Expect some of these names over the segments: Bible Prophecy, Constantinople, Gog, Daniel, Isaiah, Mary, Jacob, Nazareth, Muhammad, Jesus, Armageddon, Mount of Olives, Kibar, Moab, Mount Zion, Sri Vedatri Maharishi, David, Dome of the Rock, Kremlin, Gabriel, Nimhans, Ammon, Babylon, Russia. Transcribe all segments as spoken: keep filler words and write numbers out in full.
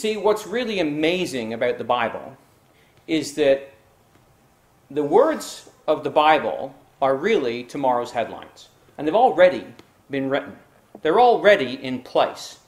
see, what's really amazing about the Bible is that the words of the Bible are really tomorrow's headlines. And they've already been written. They're already in place.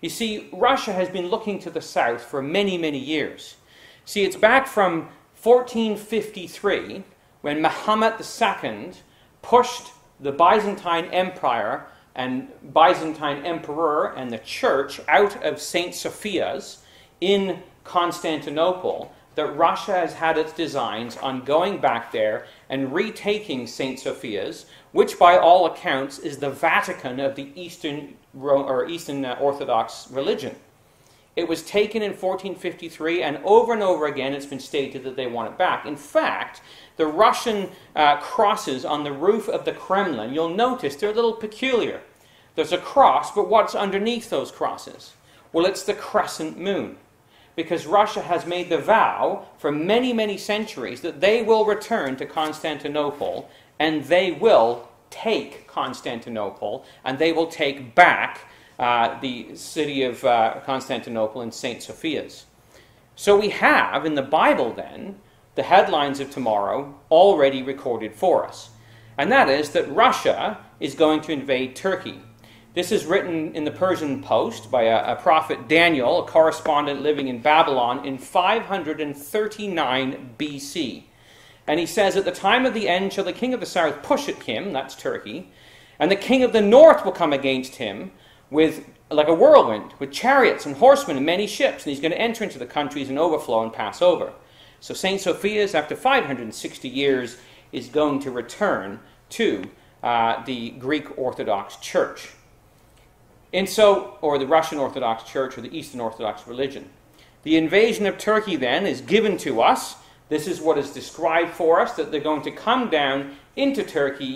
You see, Russia has been looking to the south for many, many years. See, it's back from fourteen fifty-three, when Muhammad the Second pushed the Byzantine Empire and Byzantine Emperor and the Church out of Saint Sophia's in Constantinople, that Russia has had its designs on going back there and retaking Saint Sophia's, which by all accounts is the Vatican of the Eastern, or Eastern Orthodox religion. It was taken in fourteen fifty-three, and over and over again it's been stated that they want it back. In fact, the Russian uh, crosses on the roof of the Kremlin, you'll notice they're a little peculiar. There's a cross, but what's underneath those crosses? Well, it's the crescent moon. Because Russia has made the vow for many, many centuries that they will return to Constantinople, and they will take Constantinople, and they will take back Uh, the city of uh, Constantinople and Saint Sophia's. So we have, in the Bible then, the headlines of tomorrow already recorded for us. And that is that Russia is going to invade Turkey. This is written in the Persian Post by a, a prophet Daniel, a correspondent living in Babylon, in five hundred thirty-nine B C. And he says, "At the time of the end shall the king of the south push at him," that's Turkey, "and the king of the north will come against him, with like a whirlwind, with chariots and horsemen and many ships, and he's going to enter into the countries and overflow and pass over." So Saint Sophia's, after five hundred sixty years, is going to return to uh, the Greek Orthodox Church, and so, or the Russian Orthodox Church, or the Eastern Orthodox religion. The invasion of Turkey then is given to us. This is what is described for us, that they're going to come down into Turkey.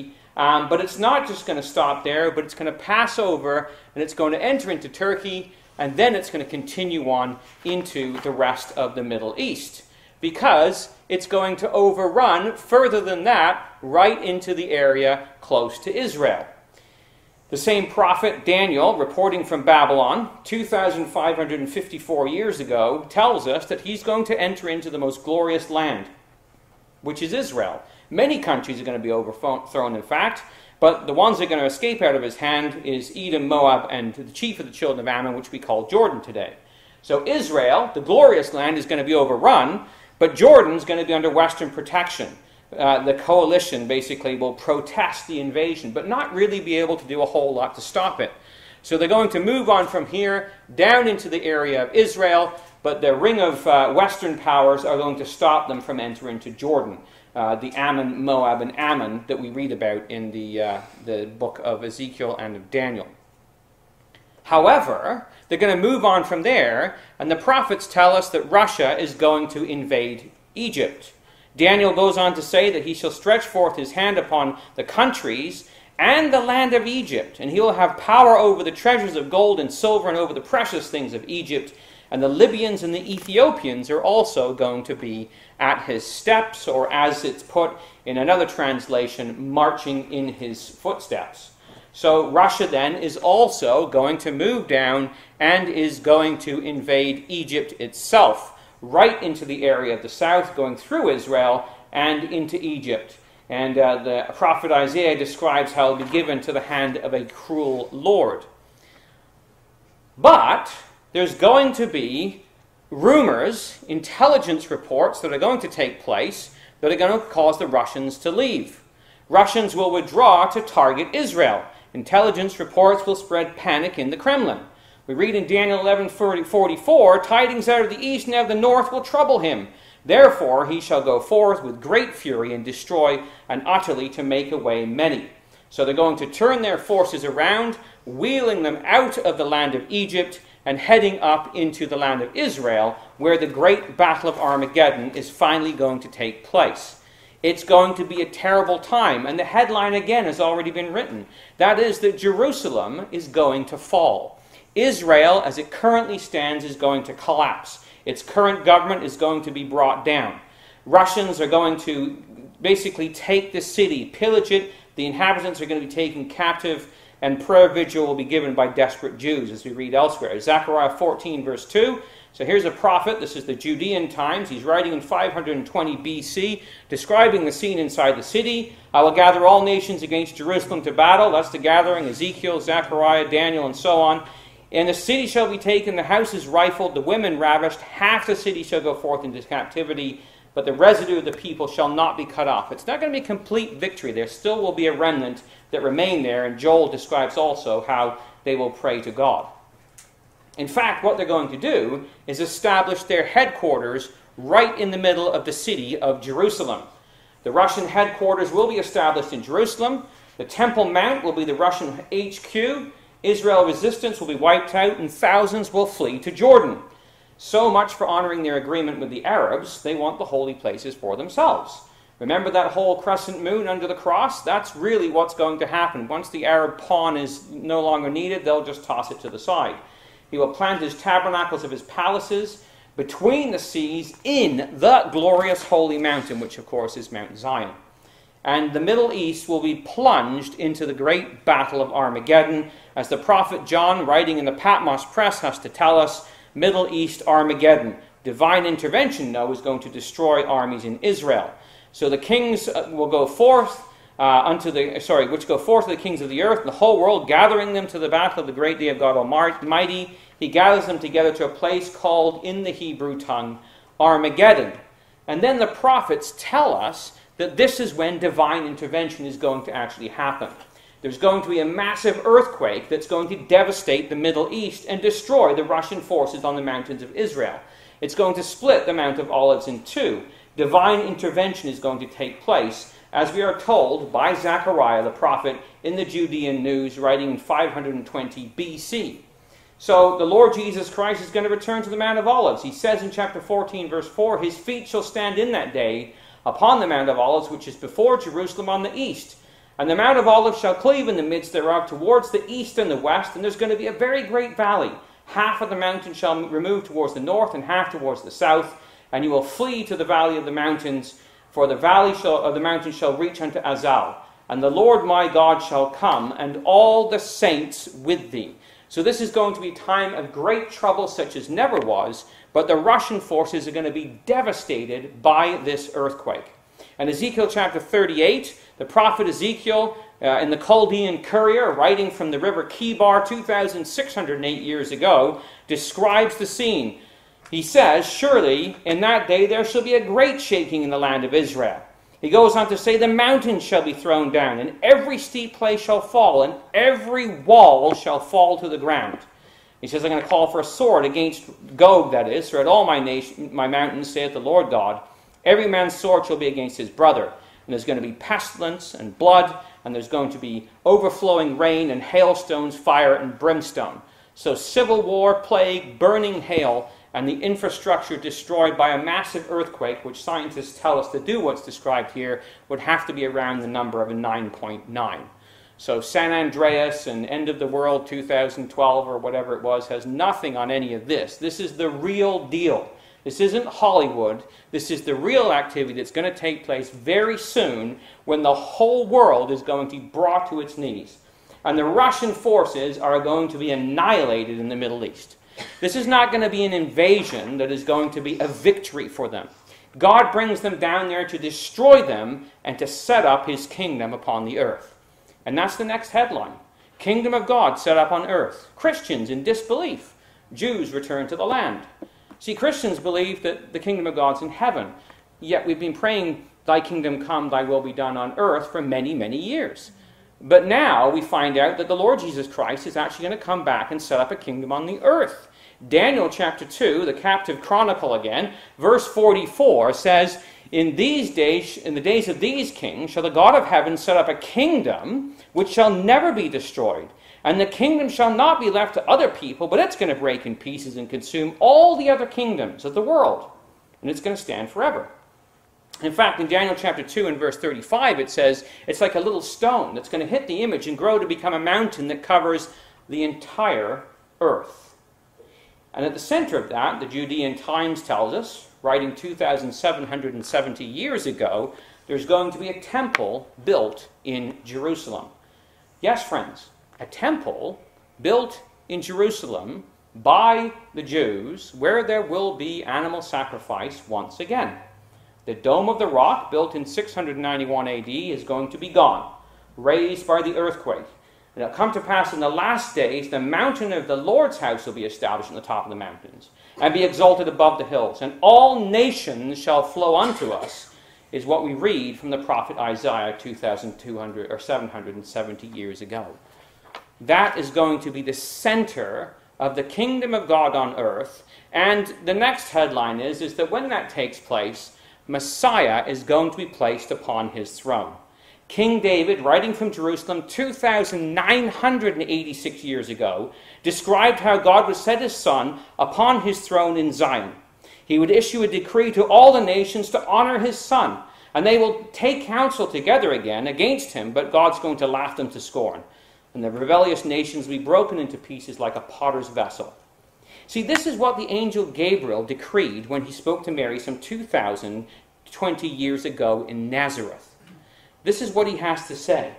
Um, but it's not just going to stop there, but it's going to pass over, and it's going to enter into Turkey, and then it's going to continue on into the rest of the Middle East, because it's going to overrun further than that right into the area close to Israel. The same prophet Daniel, reporting from Babylon two thousand five hundred fifty-four years ago, tells us that he's going to enter into the most glorious land, which is Israel. Many countries are going to be overthrown, in fact, but the ones that are going to escape out of his hand is Edom, Moab, and the chief of the children of Ammon, which we call Jordan today. So Israel, the glorious land, is going to be overrun, but Jordan is going to be under Western protection. Uh, the coalition, basically, will protest the invasion, but not really be able to do a whole lot to stop it. So they're going to move on from here down into the area of Israel, but the ring of uh, Western powers are going to stop them from entering to Jordan. Uh, the Ammon, Moab, and Ammon that we read about in the, uh, the book of Ezekiel and of Daniel. However, they're going to move on from there, and the prophets tell us that Russia is going to invade Egypt. Daniel goes on to say that he shall stretch forth his hand upon the countries and the land of Egypt, and he will have power over the treasures of gold and silver and over the precious things of Egypt. And the Libyans and the Ethiopians are also going to be at his steps, or as it's put in another translation, marching in his footsteps. So Russia then is also going to move down and is going to invade Egypt itself, right into the area of the south, going through Israel and into Egypt. And uh, the prophet Isaiah describes how it will be given to the hand of a cruel lord. But there's going to be rumors, intelligence reports that are going to take place that are going to cause the Russians to leave. Russians will withdraw to target Israel. Intelligence reports will spread panic in the Kremlin. We read in Daniel eleven forty-four, "Tidings out of the east and out of the north will trouble him. Therefore he shall go forth with great fury and destroy, and utterly to make away many." So they're going to turn their forces around, wheeling them out of the land of Egypt, and heading up into the land of Israel, where the great battle of Armageddon is finally going to take place. It's going to be a terrible time, and the headline again has already been written. That is that Jerusalem is going to fall. Israel, as it currently stands, is going to collapse. Its current government is going to be brought down. Russians are going to basically take the city, pillage it. The inhabitants are going to be taken captive, and prayer vigil will be given by desperate Jews, as we read elsewhere. Zechariah fourteen, verse two, So here's a prophet. This is the Judean times. He's writing in five hundred twenty B C, describing the scene inside the city. I will gather all nations against Jerusalem to battle. That's the gathering, Ezekiel, Zechariah, Daniel, and so on. And the city shall be taken, the houses rifled, the women ravished. Half the city shall go forth into captivity, but the residue of the people shall not be cut off. It's not going to be complete victory. There still will be a remnant that remain there, and Joel describes also how they will pray to God. In fact, what they're going to do is establish their headquarters right in the middle of the city of Jerusalem. The Russian headquarters will be established in Jerusalem. The Temple Mount will be the Russian H Q. Israel resistance will be wiped out, and thousands will flee to Jordan. So much for honoring their agreement with the Arabs. They want the holy places for themselves. Remember that whole crescent moon under the cross? That's really what's going to happen. Once the Arab pawn is no longer needed, they'll just toss it to the side. He will plant his tabernacles of his palaces between the seas in the glorious holy mountain, which of course is Mount Zion. And the Middle East will be plunged into the great battle of Armageddon. As the prophet John, writing in the Patmos Press, has to tell us, Middle East Armageddon. Divine intervention, though, is going to destroy armies in Israel. So the kings will go forth uh, unto the, sorry, which go forth to the kings of the earth, the whole world, gathering them to the battle of the great day of God Almighty. He gathers them together to a place called, in the Hebrew tongue, Armageddon. And then the prophets tell us that this is when divine intervention is going to actually happen. There's going to be a massive earthquake that's going to devastate the Middle East and destroy the Russian forces on the mountains of Israel. It's going to split the Mount of Olives in two. Divine intervention is going to take place, as we are told by Zechariah the prophet in the Judean News, writing in five hundred twenty B C. So the Lord Jesus Christ is going to return to the Mount of Olives. He says in chapter fourteen, verse four, his feet shall stand in that day upon the Mount of Olives, which is before Jerusalem on the east. And the Mount of Olives shall cleave in the midst thereof towards the east and the west, and there's going to be a very great valley. Half of the mountain shall remove towards the north and half towards the south, and you will flee to the valley of the mountains, for the valley shall, of the mountain shall reach unto Azal. And the Lord my God shall come, and all the saints with thee. So this is going to be a time of great trouble such as never was, but the Russian forces are going to be devastated by this earthquake. And Ezekiel chapter thirty-eight, the prophet Ezekiel uh, in the Chaldean Courier, writing from the river Kibar two thousand six hundred eight years ago, describes the scene. He says, surely in that day there shall be a great shaking in the land of Israel. He goes on to say, the mountains shall be thrown down, and every steep place shall fall, and every wall shall fall to the ground. He says, I'm going to call for a sword against Gog, that is, throughout all my, nation, my mountains, saith the Lord God. Every man's sword shall be against his brother, and there's going to be pestilence and blood, and there's going to be overflowing rain and hailstones, fire and brimstone. So civil war, plague, burning hail, and the infrastructure destroyed by a massive earthquake, which scientists tell us to do what's described here, would have to be around the number of a nine point nine. So San Andreas and End of the World two thousand twelve or whatever it was has nothing on any of this. This is the real deal. This isn't Hollywood. This is the real activity that's going to take place very soon, when the whole world is going to be brought to its knees. And the Russian forces are going to be annihilated in the Middle East. This is not going to be an invasion that is going to be a victory for them. God brings them down there to destroy them and to set up his kingdom upon the earth. And that's the next headline. Kingdom of God set up on earth. Christians in disbelief. Jews return to the land. See, Christians believe that the kingdom of God's in heaven, yet we've been praying, thy kingdom come, thy will be done on earth for many, many years. But now we find out that the Lord Jesus Christ is actually going to come back and set up a kingdom on the earth. Daniel chapter two, the captive chronicle again, verse forty-four says, In these days, in the days of these kings, shall the God of heaven set up a kingdom which shall never be destroyed. And the kingdom shall not be left to other people, but it's going to break in pieces and consume all the other kingdoms of the world. And it's going to stand forever. In fact, in Daniel chapter two and verse thirty-five, it says, it's like a little stone that's going to hit the image and grow to become a mountain that covers the entire earth. And at the center of that, the Judean Times tells us, writing two thousand seven hundred seventy years ago, there's going to be a temple built in Jerusalem. Yes, friends. A temple built in Jerusalem by the Jews, where there will be animal sacrifice once again. The Dome of the Rock, built in six hundred ninety-one A D, is going to be gone, raised by the earthquake. And it'll come to pass in the last days, the mountain of the Lord's house will be established on the top of the mountains, and be exalted above the hills, and all nations shall flow unto us, is what we read from the prophet Isaiah two thousand two hundred or seven hundred seventy years ago. That is going to be the center of the kingdom of God on earth. And the next headline is, is that when that takes place, Messiah is going to be placed upon his throne. King David, writing from Jerusalem two thousand nine hundred eighty-six years ago, described how God would set his son upon his throne in Zion. He would issue a decree to all the nations to honor his son, and they will take counsel together again against him, but God's going to laugh them to scorn. And the rebellious nations will be broken into pieces like a potter's vessel. See, this is what the angel Gabriel decreed when he spoke to Mary some two thousand twenty years ago in Nazareth. This is what he has to say.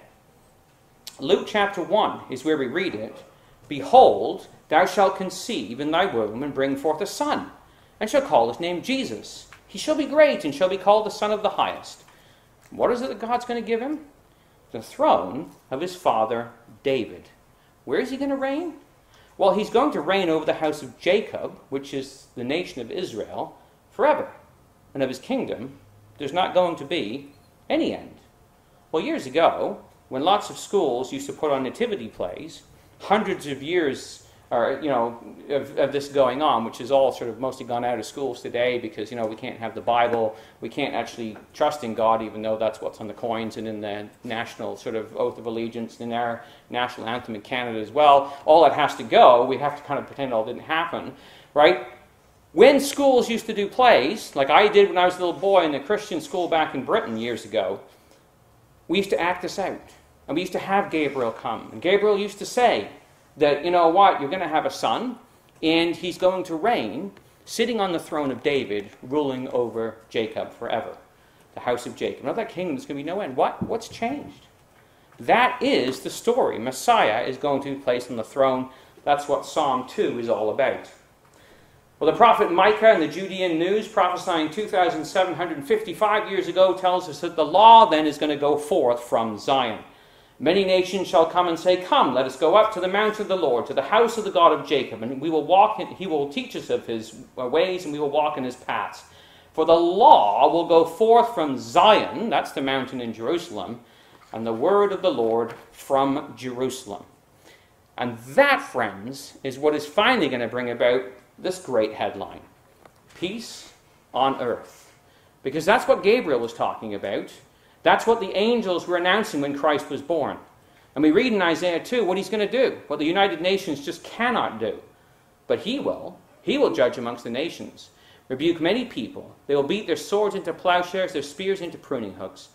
Luke chapter one is where we read it. Behold, thou shalt conceive in thy womb and bring forth a son, and shall call his name Jesus. He shall be great and shall be called the Son of the Highest. What is it that God's going to give him? The throne of his father David. Where is he going to reign? Well, he's going to reign over the house of Jacob, which is the nation of Israel, forever. And of his kingdom, there's not going to be any end. Well, years ago, when lots of schools used to put on nativity plays, hundreds of years or, you know, of, of this going on, which is all sort of mostly gone out of schools today because, you know, we can't have the Bible, we can't actually trust in God, even though that's what's on the coins and in the national sort of oath of allegiance and in our national anthem in Canada as well. All that has to go, we have to kind of pretend it all didn't happen, right? When schools used to do plays, like I did when I was a little boy in a Christian school back in Britain years ago, we used to act this out, and we used to have Gabriel come, and Gabriel used to say, that, you know what, you're going to have a son, and he's going to reign, sitting on the throne of David, ruling over Jacob forever. The house of Jacob. Now that kingdom is going to be no end. What? What's changed? That is the story. Messiah is going to be placed on the throne. That's what Psalm two is all about. Well, the prophet Micah in the Judean News, prophesying two thousand seven hundred fifty-five years ago, tells us that the law then is going to go forth from Zion. Many nations shall come and say, Come, let us go up to the mount of the Lord, to the house of the God of Jacob, and we will walk in, he will teach us of his ways, and we will walk in his paths. For the law will go forth from Zion, that's the mountain in Jerusalem, and the word of the Lord from Jerusalem. And that, friends, is what is finally going to bring about this great headline, peace on earth. Because that's what Gabriel was talking about. That's what the angels were announcing when Christ was born. And we read in Isaiah two what he's going to do, what the United Nations just cannot do. But he will. He will judge amongst the nations, rebuke many people. They will beat their swords into plowshares, their spears into pruning hooks.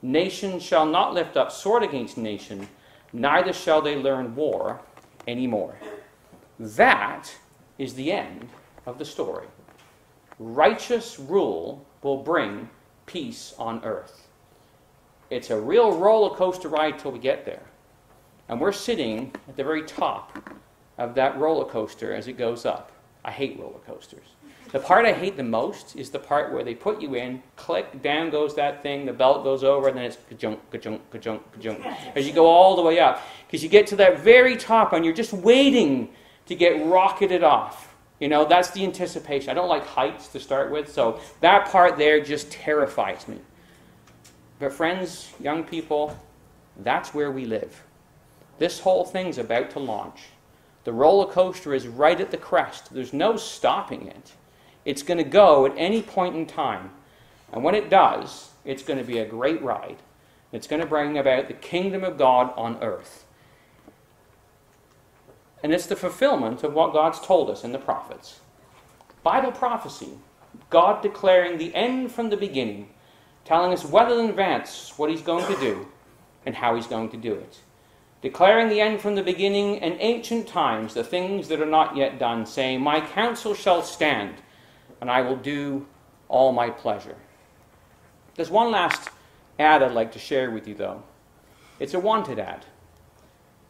Nation shall not lift up sword against nation, neither shall they learn war anymore. That is the end of the story. Righteous rule will bring peace on earth. It's a real roller coaster ride till we get there. And we're sitting at the very top of that roller coaster as it goes up. I hate roller coasters. The part I hate the most is the part where they put you in, click, down goes that thing, the belt goes over, and then it's ka-junk, ka-junk, ka-junk, ka-junk, as you go all the way up. Because you get to that very top and you're just waiting to get rocketed off. You know, that's the anticipation. I don't like heights to start with, so that part there just terrifies me. But friends, young people, that's where we live. This whole thing's about to launch. The roller coaster is right at the crest. There's no stopping it. It's going to go at any point in time. And when it does, it's going to be a great ride. It's going to bring about the kingdom of God on earth. And it's the fulfillment of what God's told us in the prophets. Bible prophecy, God declaring the end from the beginning, telling us well in advance what he's going to do and how he's going to do it. Declaring the end from the beginning and ancient times, the things that are not yet done, saying, My counsel shall stand, and I will do all my pleasure. There's one last ad I'd like to share with you, though. It's a wanted ad.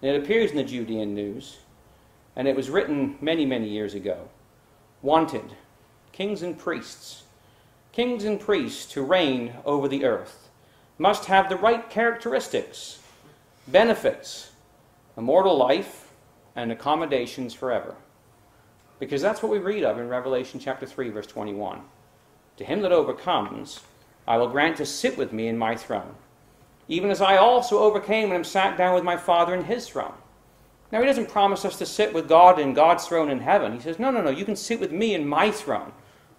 And it appears in the Judean News. and it was written many, many years ago. Wanted, kings and priests. Kings and priests to reign over the earth must have the right characteristics, benefits, immortal life, and accommodations forever. Because that's what we read of in Revelation chapter three, verse twenty-one. To him that overcomes, I will grant to sit with me in my throne, even as I also overcame and am sat down with my Father in his throne. Now, he doesn't promise us to sit with God in God's throne in heaven. He says, no, no, no, you can sit with me in my throne.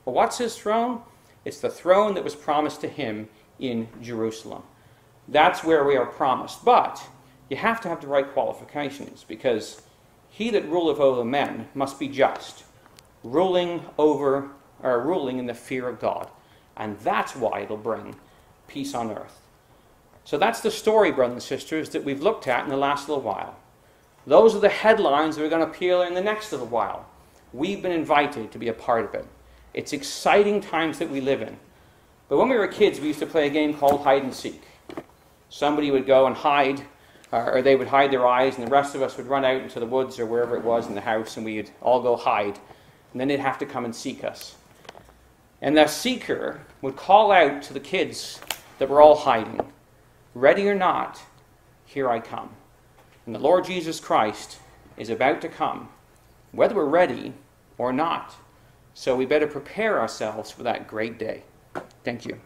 Well, what's his throne? It's the throne that was promised to him in Jerusalem. That's where we are promised. But you have to have the right qualifications, because he that ruleth over men must be just, ruling over, or ruling in the fear of God. And that's why it'll bring peace on earth. So that's the story, brothers and sisters, that we've looked at in the last little while. Those are the headlines that are going to appear in the next little while. We've been invited to be a part of it. It's exciting times that we live in. But when we were kids, we used to play a game called hide and seek. Somebody would go and hide, or they would hide their eyes, and the rest of us would run out into the woods or wherever it was in the house, and we'd all go hide. And then they'd have to come and seek us. And the seeker would call out to the kids that were all hiding, ready or not, here I come. And the Lord Jesus Christ is about to come, whether we're ready or not. So we better prepare ourselves for that great day. Thank you.